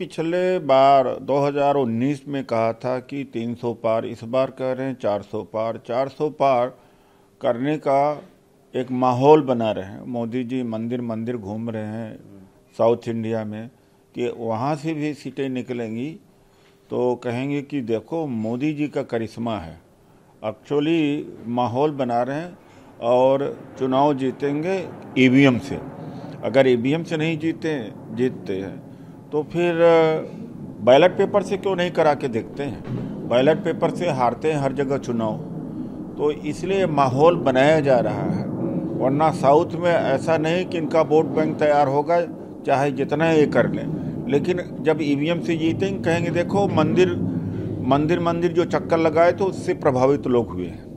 पिछले बार 2019 में कहा था कि 300 पार, इस बार कह रहे हैं 400 पार। 400 पार करने का एक माहौल बना रहे हैं। मोदी जी मंदिर मंदिर घूम रहे हैं साउथ इंडिया में कि वहाँ से भी सीटें निकलेंगी तो कहेंगे कि देखो मोदी जी का करिश्मा है। एक्चुअली माहौल बना रहे हैं और चुनाव जीतेंगे ईवीएम से। अगर ईवीएम से नहीं जीतते हैं तो फिर बैलेट पेपर से क्यों नहीं करा के देखते हैं। बैलेट पेपर से हारते हैं हर जगह चुनाव, तो इसलिए माहौल बनाया जा रहा है। वरना साउथ में ऐसा नहीं कि इनका वोट बैंक तैयार होगा, चाहे जितना ये कर लें, लेकिन जब ईवीएम से जीतेंगे कहेंगे देखो मंदिर मंदिर जो चक्कर लगाए तो उससे प्रभावित लोग हुए हैं।